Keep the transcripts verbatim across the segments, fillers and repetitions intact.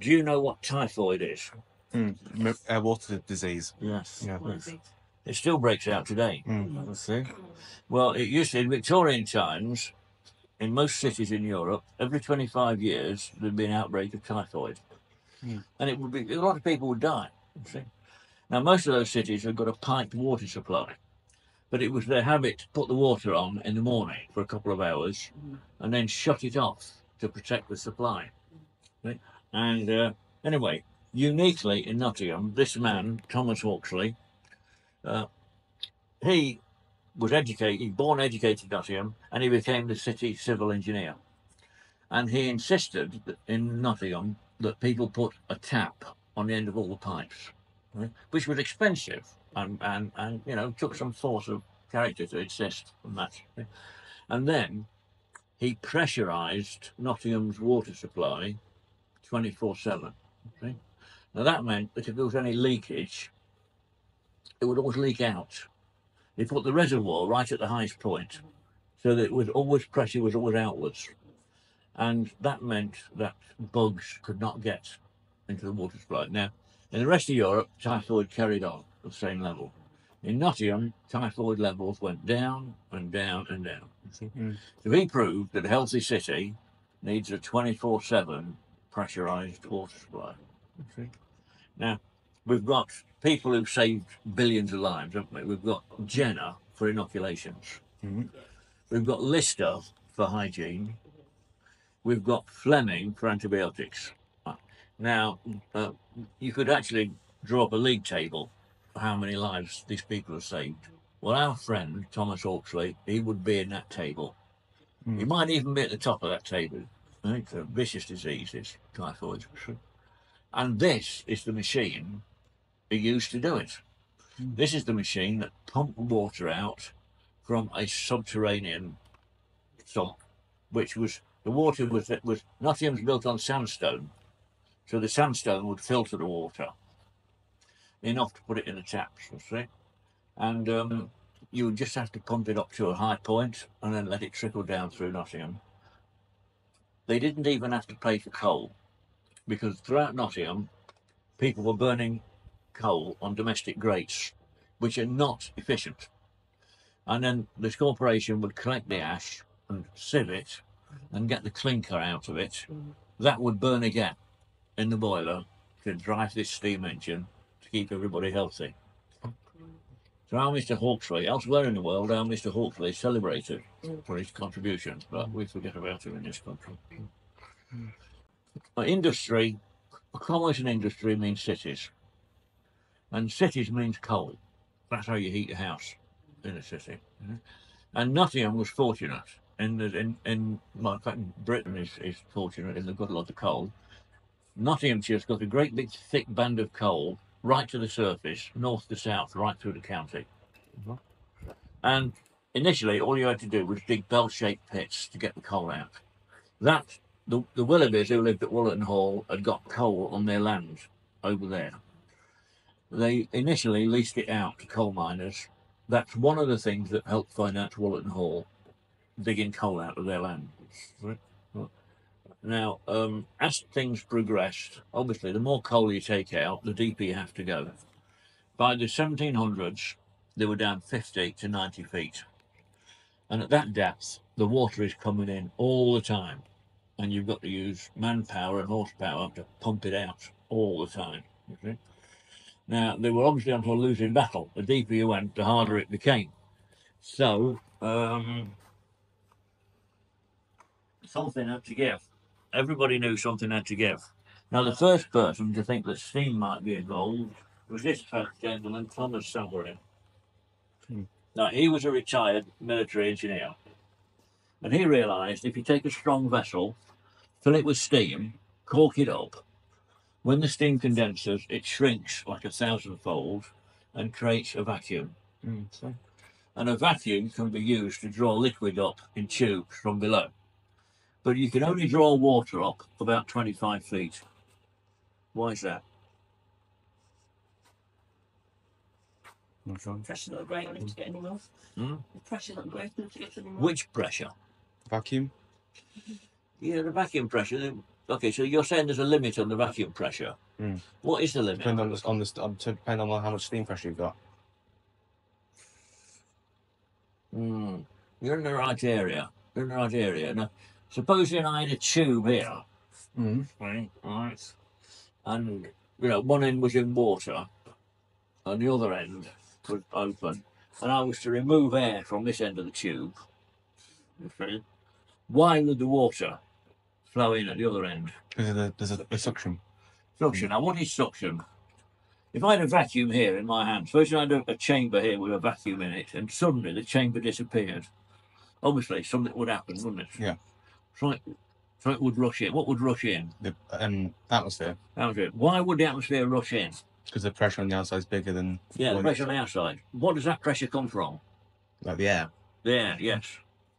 Do you know what typhoid is? Mm, air water disease. Yes. Yeah, it, it still breaks out today. Mm, let's see. Well, it used to, in Victorian times, in most cities in Europe, every twenty-five years there'd be an outbreak of typhoid. Mm. And it would be, a lot of people would die. You see? Now, most of those cities have got a piped water supply, but it was their habit to put the water on in the morning for a couple of hours and then shut it off to protect the supply. See? And uh, anyway, uniquely in Nottingham, this man, Thomas Hawksley, uh, he was educated, born educated in Nottingham, and he became the city civil engineer. And he insisted that in Nottingham that people put a tap on the end of all the pipes, right? Which was expensive and, and, and, you know, took some force of character to insist on that. Right? And then he pressurised Nottingham's water supply twenty-four seven. Okay? Now that meant that if there was any leakage, it would always leak out. They put the reservoir right at the highest point, so that it was always pressure was always outwards, and that meant that bugs could not get into the water supply. Now, in the rest of Europe, typhoid carried on at the same level. In Nottingham, typhoid levels went down and down and down. Mm. So he proved that a healthy city needs a twenty-four seven. Pressurized water supply. Okay. Now, we've got people who've saved billions of lives, haven't we? We've got Jenner for inoculations. Mm-hmm. We've got Lister for hygiene. We've got Fleming for antibiotics. Now, uh, you could actually draw up a league table for how many lives these people have saved. Well, our friend, Thomas Hawksley, he would be in that table. Mm. He might even be at the top of that table. It's a vicious disease, it's typhoid. And this is the machine he used to do it. Mm. This is the machine that pumped water out from a subterranean sump, which was, the water was, was Nottingham's built on sandstone, so the sandstone would filter the water enough to put it in the taps, you see. And um, you would just have to pump it up to a high point and then let it trickle down through Nottingham. They didn't even have to pay for coal, because throughout Nottingham, people were burning coal on domestic grates, which are not efficient. And then this corporation would collect the ash and sieve it and get the clinker out of it. That would burn again in the boiler to drive this steam engine to keep everybody healthy. So our Mister Hawksley, elsewhere in the world, our Mister Hawksley is celebrated for his contributions, but we forget about him in this country. But industry, commerce and industry means cities, and cities means coal. That's how you heat your house in a city. And Nottingham was fortunate, in, the, in, in, well, in fact Britain is, is fortunate in they've got a lot of coal. Nottinghamshire's got a great big thick band of coal right to the surface, north to south, right through the county. Mm-hmm. And initially, all you had to do was dig bell-shaped pits to get the coal out. That, the, the Willoughbys who lived at Wollaton Hall had got coal on their land over there. They initially leased it out to coal miners. That's one of the things that helped finance Wollaton Hall, digging coal out of their land. Right. Now, um, as things progressed, obviously, the more coal you take out, the deeper you have to go. By the seventeen hundreds, they were down fifty to ninety feet. And at that depth, the water is coming in all the time. And you've got to use manpower and horsepower to pump it out all the time. you see. Now, they were obviously on a losing battle. The deeper you went, the harder it became. So, um, something had to give. Everybody knew something had to give. Now, the first person to think that steam might be involved was this first gentleman, Thomas Savery. Hmm. Now, he was a retired military engineer. And he realised if you take a strong vessel, fill it with steam, cork it up, when the steam condenses, it shrinks like a thousandfold and creates a vacuum. Mm-hmm. And a vacuum can be used to draw liquid up in tubes from below. But you can only draw water up about twenty-five feet. Why is that? Pressure not great enough to get any more. Hmm? Pressure not great enough to get any more. Which pressure? Vacuum. Yeah, the vacuum pressure. Okay, so you're saying there's a limit on the vacuum pressure. Mm. What is the limit? Depend on, on, the, depend on how much steam pressure you've got. Mm. You're in the right area. You're in the right area. Now, supposing I had a tube here, mm. right, right, and you know one end was in water, and the other end was open, and I was to remove air from this end of the tube. Okay. Why would the water flow in at the other end? There's a, there's a, a suction. Suction. Now, what is suction? If I had a vacuum here in my hand, suppose I had a, a chamber here with a vacuum in it, and suddenly the chamber disappeared. Obviously, something would happen, wouldn't it? Yeah. So it, so it would rush in. What would rush in? The um, atmosphere. Atmosphere. Why would the atmosphere rush in? Because the pressure on the outside is bigger than... Yeah, the pressure on the outside. What does that pressure come from? Like the air. The air, yes.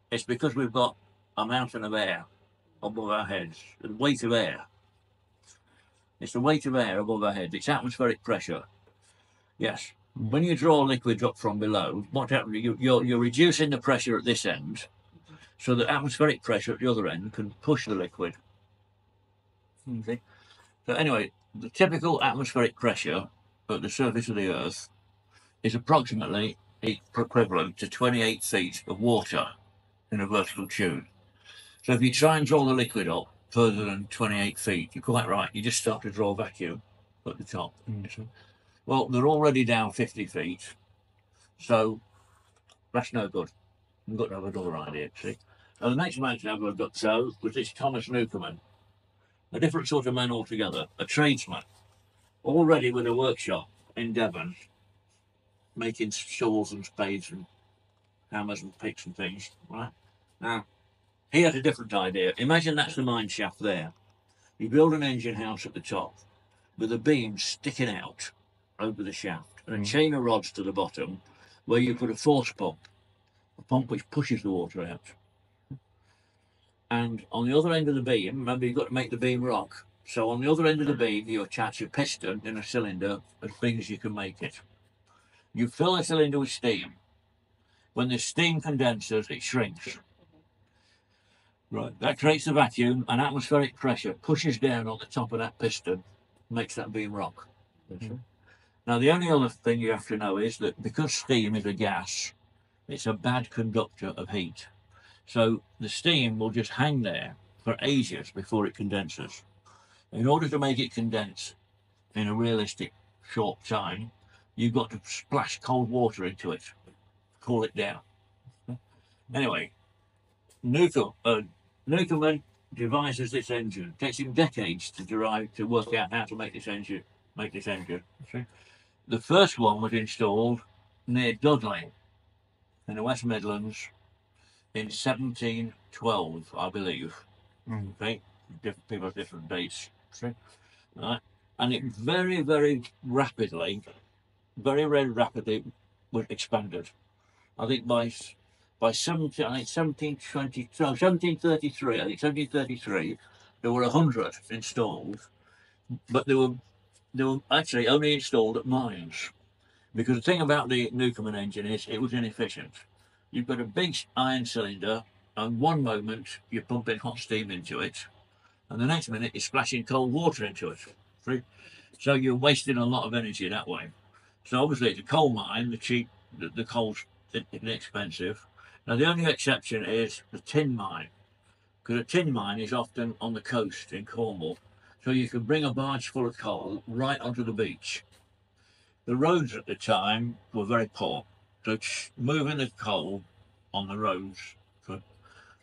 It's because we've got a mountain of air above our heads, the weight of air. It's the weight of air above our heads. It's atmospheric pressure. Yes. Mm. When you draw liquids up from below, what happens? You, you're, you're reducing the pressure at this end, so that atmospheric pressure at the other end can push the liquid. Okay. So anyway, the typical atmospheric pressure at the surface of the Earth is approximately equivalent to twenty-eight feet of water in a vertical tube. So if you try and draw the liquid up further than twenty-eight feet, you're quite right, you just start to draw vacuum at the top. Mm-hmm. Well, they're already down fifty feet, so that's no good. We've got to have another idea, see. And the next man to have a look so was this Thomas Newcomen, a different sort of man altogether, a tradesman, already with a workshop in Devon, making shovels and spades and hammers and picks and things, right? Now, he had a different idea. Imagine that's the mine shaft there. You build an engine house at the top with a beam sticking out over the shaft and a mm. chain of rods to the bottom where you put a force pump, a pump which pushes the water out. And on the other end of the beam, remember you've got to make the beam rock. So on the other end of the beam, you attach a piston in a cylinder as big as you can make it. You fill the cylinder with steam. When the steam condenses, it shrinks. Right, that creates a vacuum, and atmospheric pressure pushes down on the top of that piston, makes that beam rock. Mm-hmm. Now, the only other thing you have to know is that because steam is a gas, it's a bad conductor of heat. So the steam will just hang there for ages before it condenses. In order to make it condense in a realistic short time, you've got to splash cold water into it, cool it down. Anyway, Newcomb, uh, Newcomen devises this engine. It takes him decades to derive, to work out how to make this engine. Make this engine. Okay. The first one was installed near Dudley in the West Midlands in seventeen twelve, I believe. Mm. Okay, different people have different dates. Okay. Right. And it very, very rapidly, very, very rapidly was expanded. I think by by seventeen, I think seventeen twenty, no, seventeen thirty-three, I think seventeen thirty-three, there were a hundred installed, but they were they were actually only installed at mines, because the thing about the Newcomen engine is it was inefficient. You've got a big iron cylinder, and one moment you're pumping hot steam into it, and the next minute you're splashing cold water into it. So you're wasting a lot of energy that way. So obviously it's a coal mine, the cheap, the, the coal's inexpensive. Now the only exception is the tin mine, because a tin mine is often on the coast in Cornwall. so you could bring a barge full of coal right onto the beach. The roads at the time were very poor, so moving the coal on the roads for,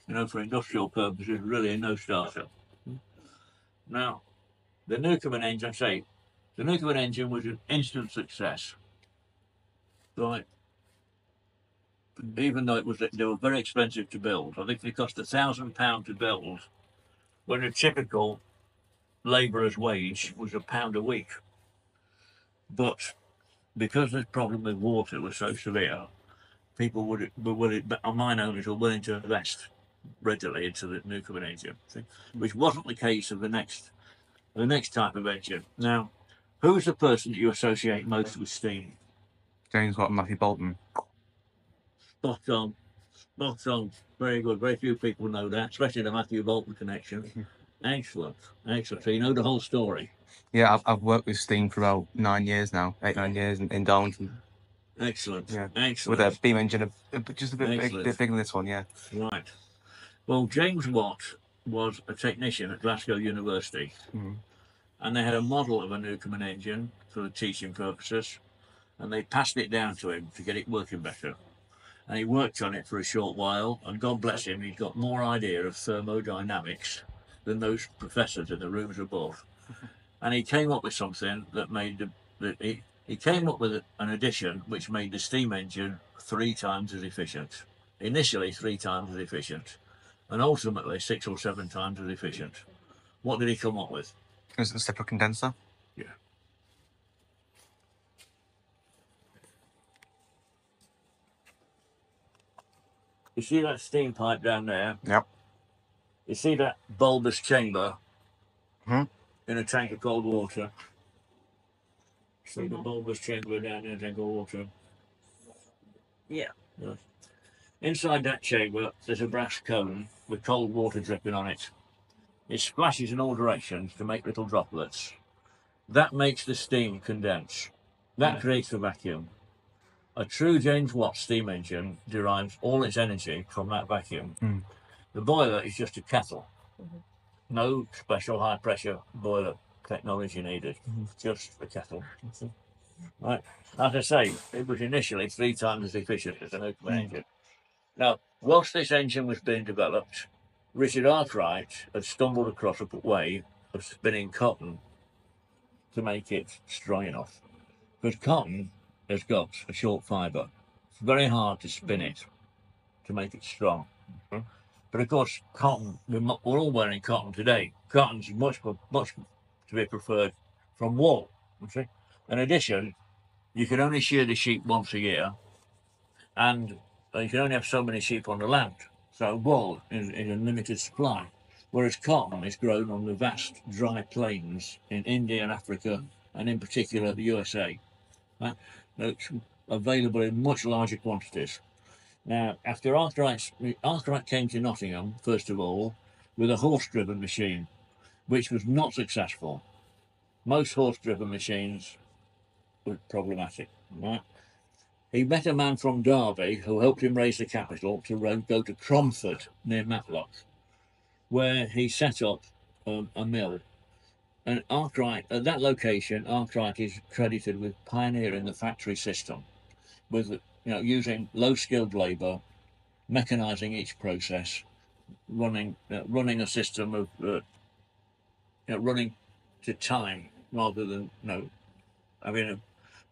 you know, for industrial purposes, really no starter. Now, the Newcomen engine, I say, the Newcomen engine was an instant success. Right. Even though it was, they were very expensive to build. I think they cost a thousand pounds to build, when a typical labourer's wage was a pound a week. But because the problem with water was so severe, people would, were willing, mine owners were willing to invest readily into the Newcomen engine, which wasn't the case of the next, the next type of engine. Now, who's the person that you associate most with steam? James Watt and Matthew Bolton. Spot on, spot on. Very good. Very few people know that, especially the Matthew Bolton connection. Excellent, excellent. So you know the whole story. Yeah, I've, I've worked with steam for about nine years now, eight, nine years in, in Darlington. Excellent, yeah. Excellent. With a beam engine, just a bit, big, bit bigger than this one, yeah. Right. Well, James Watt was a technician at Glasgow University, mm. and they had a model of a Newcomen engine for the teaching purposes, and they passed it down to him to get it working better. And he worked on it for a short while, and God bless him, he's got more idea of thermodynamics than those professors in the rooms above. And he came up with something that made the, that he, he came up with an addition which made the steam engine three times as efficient. Initially three times as efficient, and ultimately six or seven times as efficient. What did he come up with? Is it a separate condenser? Yeah. You see that steam pipe down there? Yep. You see that bulbous chamber hmm? in a tank of cold water? See the bulbous chamber down in a tank of water? Yeah. Yes. Inside that chamber, there's a brass cone with cold water dripping on it. It splashes in all directions to make little droplets. That makes the steam condense. That yeah. creates a vacuum. A true James Watt steam engine derives all its energy from that vacuum. Mm. The boiler is just a kettle. Mm-hmm. No special high-pressure boiler technology needed, mm-hmm. just a kettle. Mm-hmm. Right. As I say, it was initially three times as efficient as an Newcomen mm. engine. Now, whilst this engine was being developed, Richard Arkwright had stumbled across a way of spinning cotton to make it strong enough. Because cotton has got a short fibre. It's very hard to spin it to make it strong. Mm-hmm. But of course, cotton, we're all wearing cotton today. Cotton's much, much to be preferred from wool. Okay? In addition, you can only shear the sheep once a year, and you can only have so many sheep on the land. So wool is, is a limited supply, whereas cotton is grown on the vast dry plains in India and Africa, and in particular the U S A. Right? It's available in much larger quantities. Now, after Arkwright, Arkwright came to Nottingham, first of all, with a horse-driven machine, which was not successful. Most horse-driven machines were problematic. Right? He met a man from Derby who helped him raise the capital to go to Cromford, near Matlock, where he set up um, a mill. And Arkwright, at that location, Arkwright is credited with pioneering the factory system, with you know using low-skilled labour, mechanising each process, running uh, running a system of uh, you know, running to time rather than you know having a,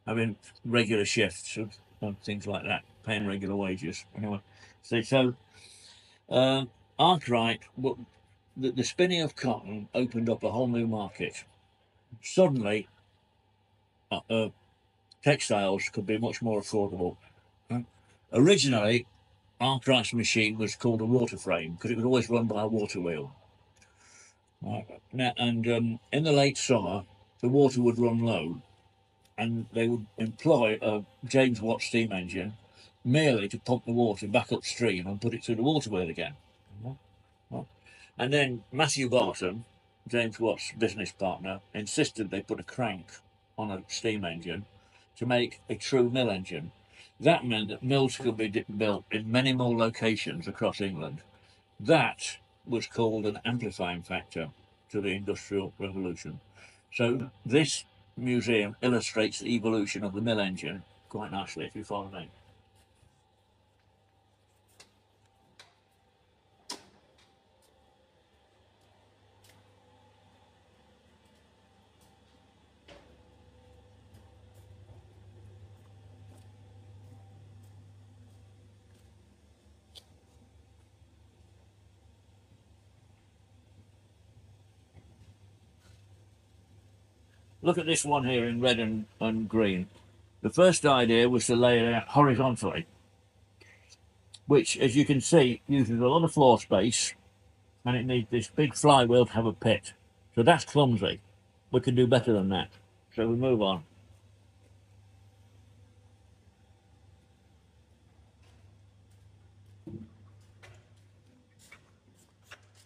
having regular shifts and, and things like that, paying regular wages. Anyway, so, so uh, Arkwright. Well, that the spinning of cotton opened up a whole new market. Suddenly, uh, uh, textiles could be much more affordable. Right. Originally, Arkwright's machine was called a water frame because it was always run by a water wheel. Right. Now, and um, in the late summer, the water would run low, and they would employ a James Watt steam engine merely to pump the water back upstream and put it through the water wheel again. And then Matthew Bolton, James Watt's business partner, insisted they put a crank on a steam engine to make a true mill engine. That meant that mills could be built in many more locations across England. That was called an amplifying factor. to the Industrial Revolution. So this museum illustrates the evolution of the mill engine quite nicely, if you follow me. Look at this one here in red and, and green. The first idea was to lay it out horizontally, which, as you can see, uses a lot of floor space, and it needs this big flywheel to have a pit. So that's clumsy. We can do better than that. So we move on.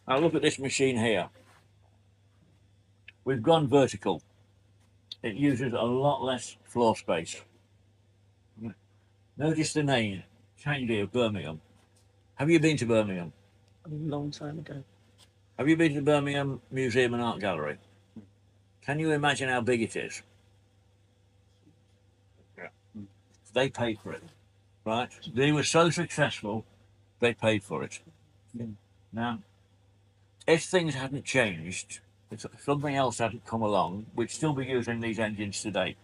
Now look at this machine here. We've gone vertical. It uses a lot less floor space. Notice the name, Chandy of Birmingham. Have you been to Birmingham? A long time ago. Have you been to the Birmingham Museum and Art Gallery? Can you imagine how big it is? Yeah. They paid for it, right? They were so successful, they paid for it. Yeah. Now, if things hadn't changed, if something else hadn't come along, we'd still be using these engines today.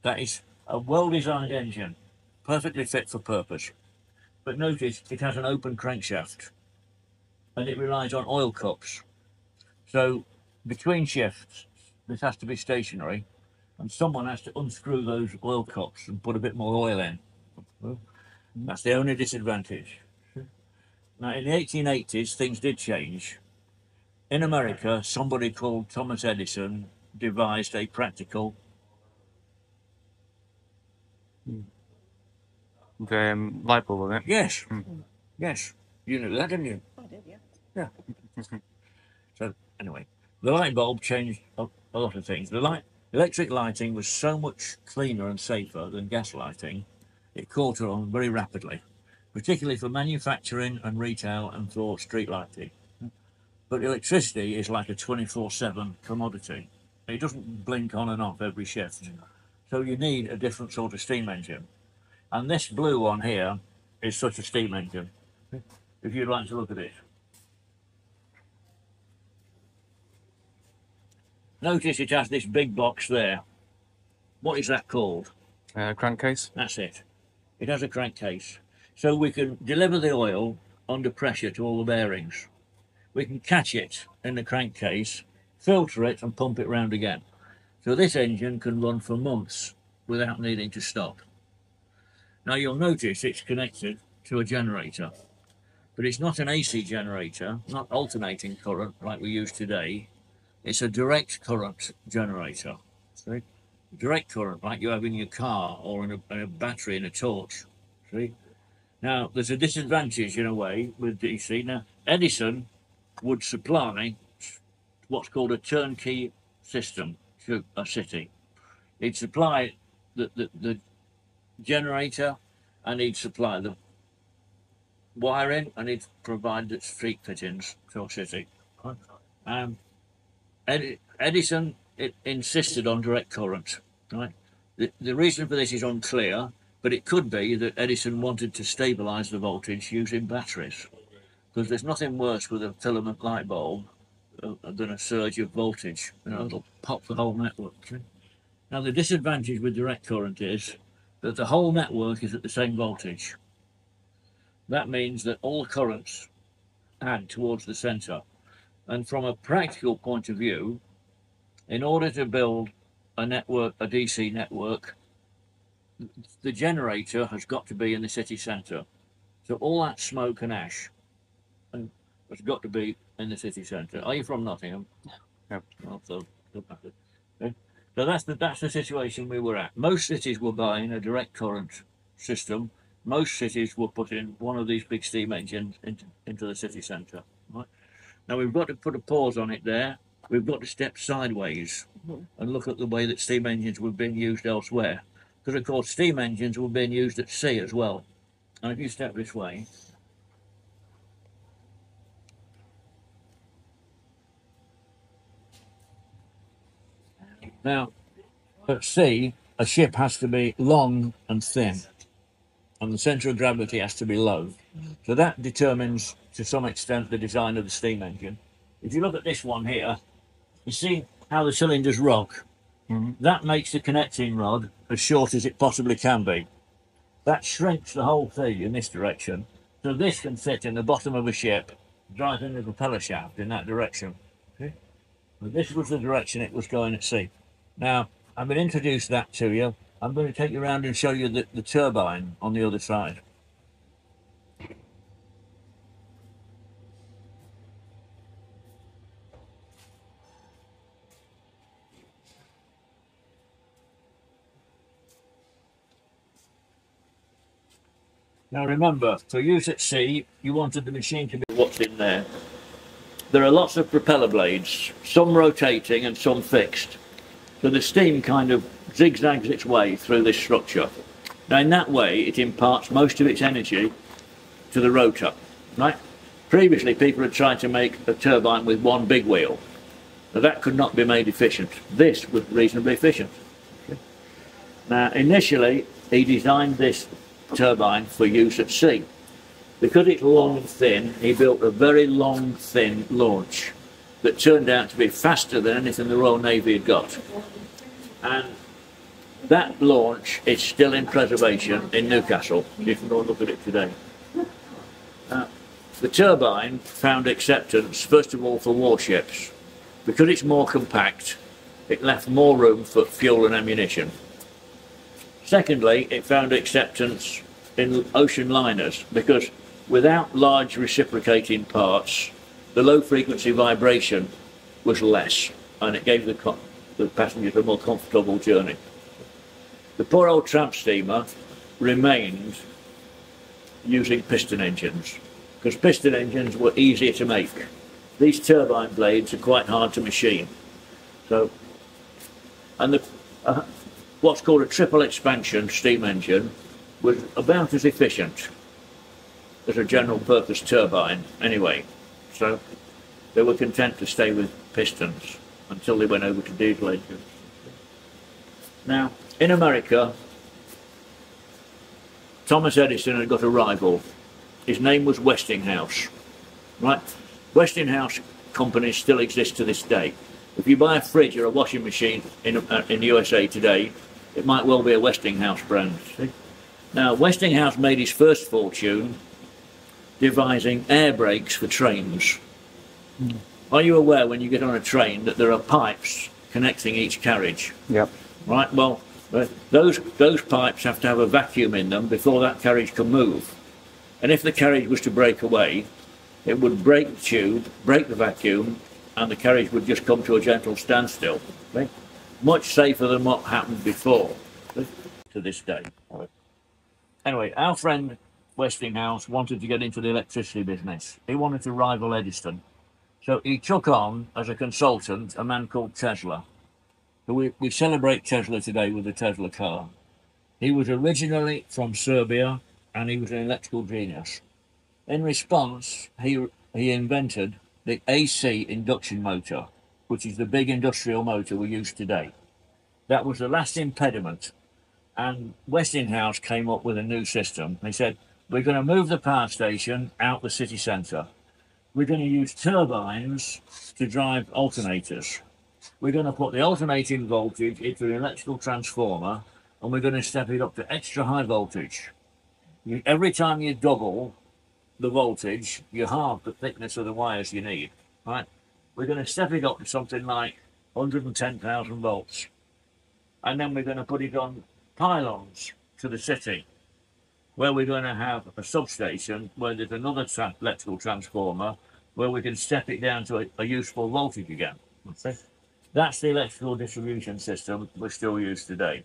That is a well-designed engine, perfectly fit for purpose. But notice it has an open crankshaft and it relies on oil cups. So between shifts, this has to be stationary and someone has to unscrew those oil cups and put a bit more oil in. That's the only disadvantage. Now, in the eighteen eighties, things did change. In America, somebody called Thomas Edison devised a practical... The um, light bulb, wasn't it? Yes. Mm. Yes. You knew that, didn't you? I did, yeah. Yeah. So, anyway, the light bulb changed a, a lot of things. The light, electric lighting was so much cleaner and safer than gas lighting, it caught on very rapidly, particularly for manufacturing and retail and for street lighting. But electricity is like a twenty-four seven commodity. It doesn't blink on and off every shift. So you need a different sort of steam engine. And this blue one here is such a steam engine, if you'd like to look at it. Notice it has this big box there. What is that called? Uh, crankcase. That's it. It has a crankcase. So we can deliver the oil under pressure to all the bearings. We can catch it in the crankcase, filter it and pump it round again. So this engine can run for months without needing to stop. Now you'll notice it's connected to a generator, but it's not an A C generator, not alternating current like we use today. It's a direct current generator. See? Direct current like you have in your car or in a, in a battery in a torch. See? Now there's a disadvantage in a way with D C. Now Edison would supply what's called a turnkey system to a city. He'd supply the, the, the generator and he'd supply the wiring and he'd provide the street fittings to a city. Um, Ed, Edison it insisted on direct current. Right? The, the reason for this is unclear, but it could be that Edison wanted to stabilise the voltage using batteries. Because there's nothing worse with a filament light bulb uh, than a surge of voltage. You know, it'll pop the whole network. Now, the disadvantage with direct current is that the whole network is at the same voltage. That means that all currents add towards the centre. And from a practical point of view, in order to build a network, a D C network, the generator has got to be in the city centre. So all that smoke and ash has got to be in the city centre. Are you from Nottingham? No. Yep. So that's the, that's the situation we were at. Most cities were buying a direct current system. Most cities were putting one of these big steam engines into, into the city centre. Right? Now we've got to put a pause on it there. We've got to step sideways and look at the way that steam engines were being used elsewhere. Because of course steam engines were being used at sea as well. And if you step this way, Now, at sea, a ship has to be long and thin, and the centre of gravity has to be low. So that determines, to some extent, the design of the steam engine. If you look at this one here, you see how the cylinders rock. Mm-hmm. That makes the connecting rod as short as it possibly can be. That shrinks the whole thing in this direction. So this can fit in the bottom of a ship, driving the propeller shaft in that direction. Okay. But this was the direction it was going at sea. Now, I'm going to introduce that to you. I'm going to take you around and show you the, the turbine on the other side. Now remember, for use at sea, you wanted the machine to be what's in there. There are lots of propeller blades, some rotating and some fixed. So the steam kind of zigzags its way through this structure. Now in that way, it imparts most of its energy to the rotor, right? Previously, people had tried to make a turbine with one big wheel. Now that could not be made efficient. This was reasonably efficient. Okay. Now initially, he designed this turbine for use at sea. Because it's long and thin, he built a very long, thin launch that turned out to be faster than anything the Royal Navy had got. And that launch is still in preservation in Newcastle. You can go and look at it today. Uh, the turbine found acceptance, first of all, for warships. Because it's more compact, it left more room for fuel and ammunition. Secondly, it found acceptance in ocean liners, because without large reciprocating parts, the low-frequency vibration was less, and it gave the, co the passengers a more comfortable journey. The poor old tramp steamer remained using piston engines, because piston engines were easier to make. These turbine blades are quite hard to machine. So, and the... Uh, what's called a triple expansion steam engine was about as efficient as a general purpose turbine anyway, so they were content to stay with pistons until they went over to diesel engines. Now in America, Thomas Edison had got a rival. His name was Westinghouse, right? Westinghouse companies still exist to this day. If you buy a fridge or a washing machine in, uh, in the U S A today, it might well be a Westinghouse brand. See? Now, Westinghouse made his first fortune devising air brakes for trains. Mm. Are you aware when you get on a train that there are pipes connecting each carriage? Yep. Right, well, those, those pipes have to have a vacuum in them before that carriage can move. And if the carriage was to break away, it would break the tube, break the vacuum, and the carriage would just come to a gentle standstill. Okay. Much safer than what happened before, to this day. Anyway, our friend Westinghouse wanted to get into the electricity business. He wanted to rival Edison. So he took on, as a consultant, a man called Tesla. So we, we celebrate Tesla today with a Tesla car. He was originally from Serbia, and he was an electrical genius. In response, he, he invented the A C induction motor, which is the big industrial motor we use today. That was the last impediment, and Westinghouse came up with a new system. They said, we're going to move the power station out the city centre. We're going to use turbines to drive alternators. We're going to put the alternating voltage into an electrical transformer, and we're going to step it up to extra high voltage. You, every time you double the voltage, you halve the thickness of the wires you need, right? We're going to step it up to something like one hundred and ten thousand volts. And then we're going to put it on pylons to the city, where we're going to have a substation where there's another tra electrical transformer where we can step it down to a, a useful voltage again. Okay. That's the electrical distribution system we still use today.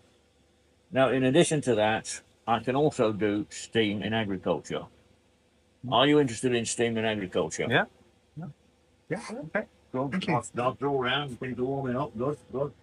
Now, in addition to that, I can also do steam in agriculture. Are you interested in steam and agriculture? Yeah. Yeah. Yeah. Okay. Go on. I'll start all round. Things are warming up. Good. Good.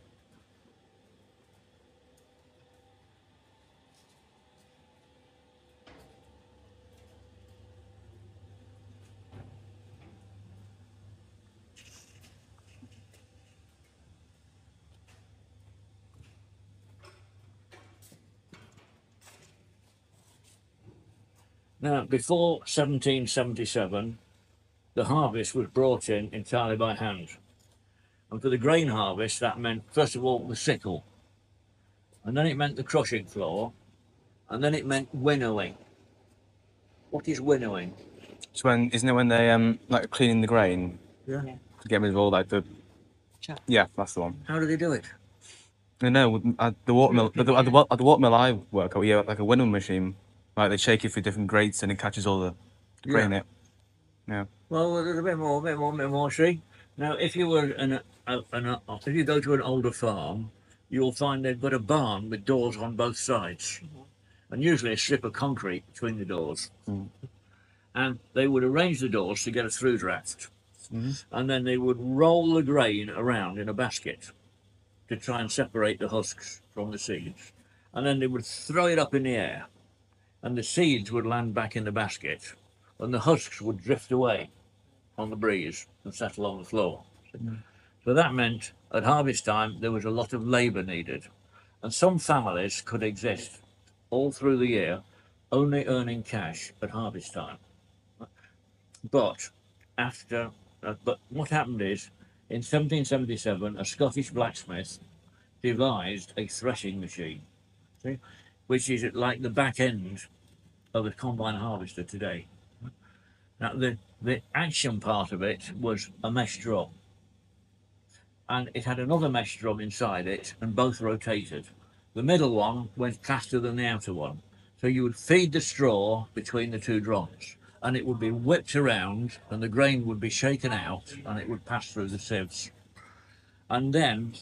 Now, before seventeen seventy-seven, the harvest was brought in entirely by hand. And for the grain harvest, that meant, first of all, the sickle. And then it meant the crushing floor. And then it meant winnowing. What is winnowing? It's when, isn't it when they, um, like, cleaning the grain? Yeah. yeah. To get rid of all, like, the... Chat. Yeah, that's the one. How do they do it? I know, at the watermill, at the, at the, at the watermill I work at, yeah, like a winnowing machine. Like, they shake it through different grates and it catches all the grain in yeah. it. Yeah. Well, a bit more, a bit more, a bit more, see? Now, if you were an, an, an, if you go to an older farm, you'll find they've got a barn with doors on both sides, and usually a strip of concrete between the doors. Mm. And they would arrange the doors to get a through draft, mm-hmm. and then they would roll the grain around in a basket to try and separate the husks from the seeds, and then they would throw it up in the air, and the seeds would land back in the basket, and the husks would drift away on the breeze and settle on the floor. Mm. So that meant at harvest time there was a lot of labour needed, and some families could exist all through the year only earning cash at harvest time. But after, uh, but what happened is in seventeen seventy-seven a Scottish blacksmith devised a threshing machine, see, which is like the back end of a combine harvester today. Now the the action part of it was a mesh drum, and it had another mesh drum inside it, and both rotated. The middle one went faster than the outer one, so you would feed the straw between the two drums, and it would be whipped around, and the grain would be shaken out, and it would pass through the sieves, and then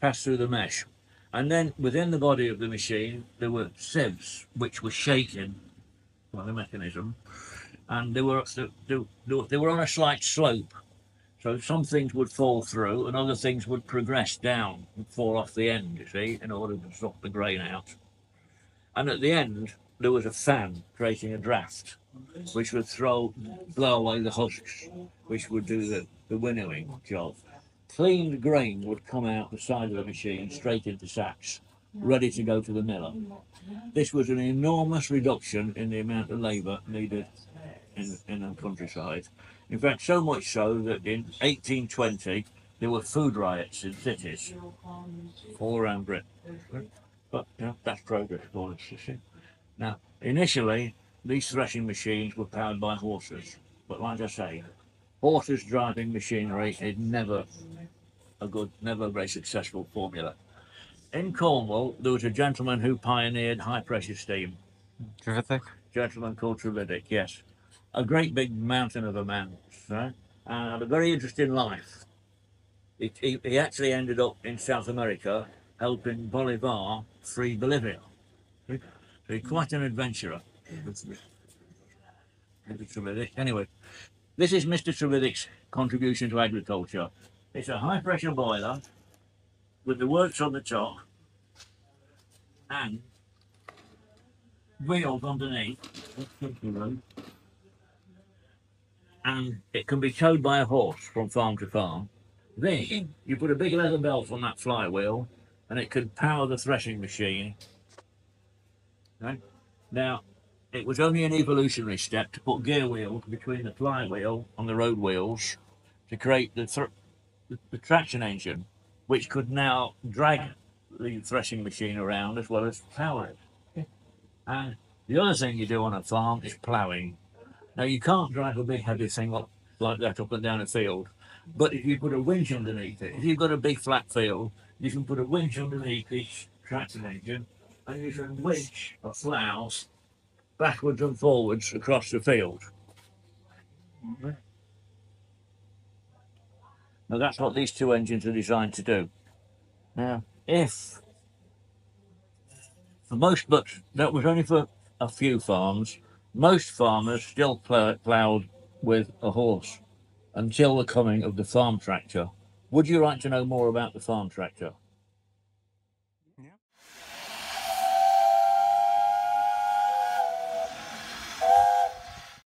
pass through the mesh, and then within the body of the machine there were sieves which were shaken by the mechanism. And they were, they were on a slight slope, so some things would fall through and other things would progress down and fall off the end, you see, in order to stop the grain out. And at the end, there was a fan creating a draft, which would throw, blow away the husks, which would do the, the winnowing job. Cleaned grain would come out the side of the machine straight into sacks, ready to go to the miller. This was an enormous reduction in the amount of labour needed in, in the countryside. In fact, so much so that in eighteen twenty there were food riots in cities all around Britain. But you know, that's progress for us, you see. Now, initially, these threshing machines were powered by horses. But like I say, horses driving machinery is never a good, never a very successful formula. In Cornwall, there was a gentleman who pioneered high-pressure steam. Trevithick? Gentleman called Trevithick, yes. A great big mountain of a man, right? And had a very interesting life. He, he, he actually ended up in South America helping Bolivar free Bolivia. So he's quite an adventurer. Anyway, this is Mister Trevithick's contribution to agriculture. It's a high-pressure boiler with the works on the top and wheels underneath. And it can be towed by a horse from farm to farm. Then you put a big leather belt on that flywheel and it could power the threshing machine. Okay. Now, it was only an evolutionary step to put gear wheels between the flywheel and the road wheels to create the, thr the, the traction engine, which could now drag the threshing machine around as well as power it. Okay. And the other thing you do on a farm is ploughing. Now, you can't drive a big heavy thing up like that up and down a field, but if you put a winch underneath it, if you've got a big flat field, you can put a winch underneath each traction engine and you can winch a plough backwards and forwards across the field. Mm-hmm. Now, that's what these two engines are designed to do. Now, if for most, but that was only for a few farms. Most farmers still ploughed with a horse until the coming of the farm tractor. Would you like to know more about the farm tractor?